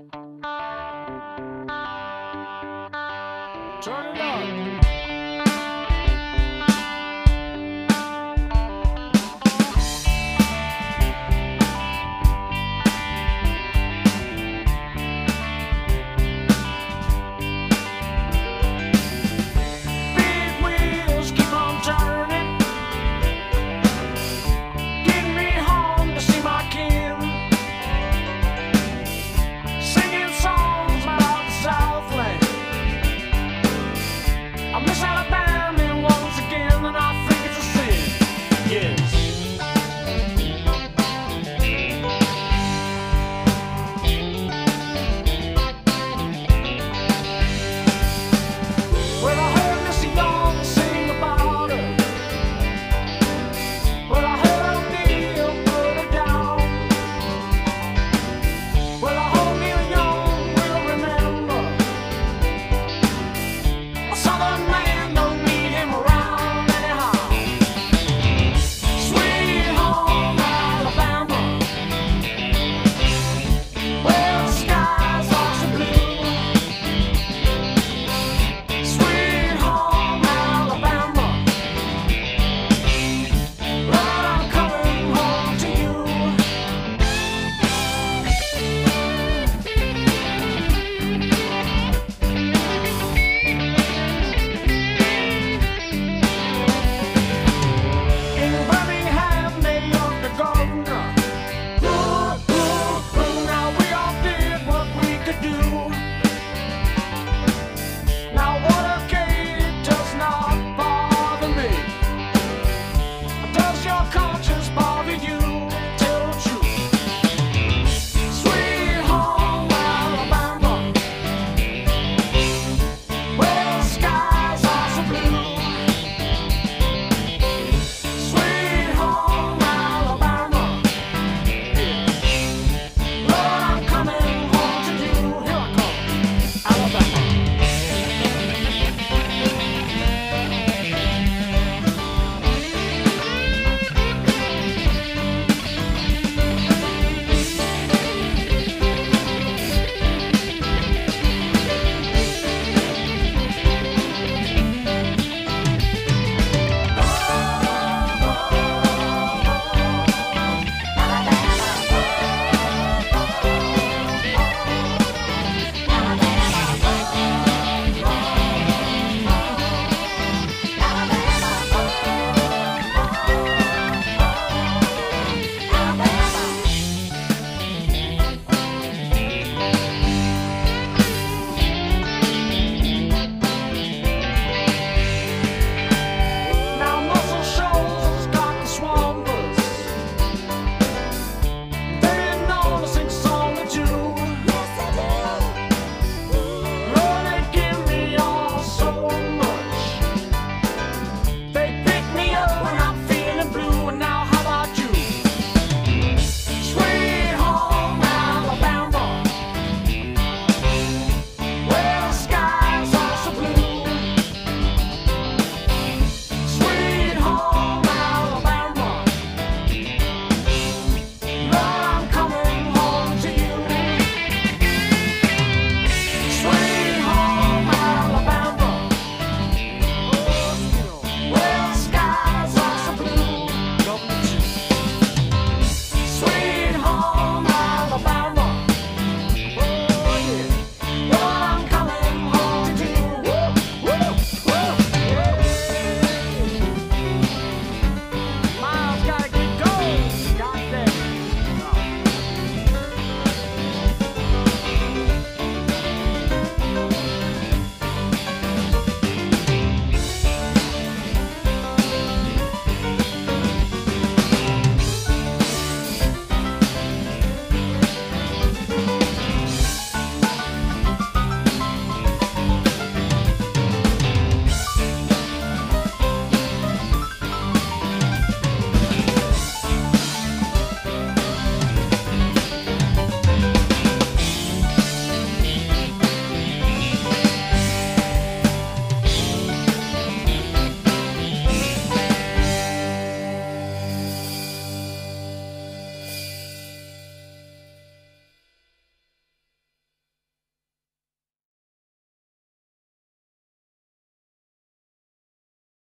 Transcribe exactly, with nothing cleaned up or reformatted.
Turn it on. I'm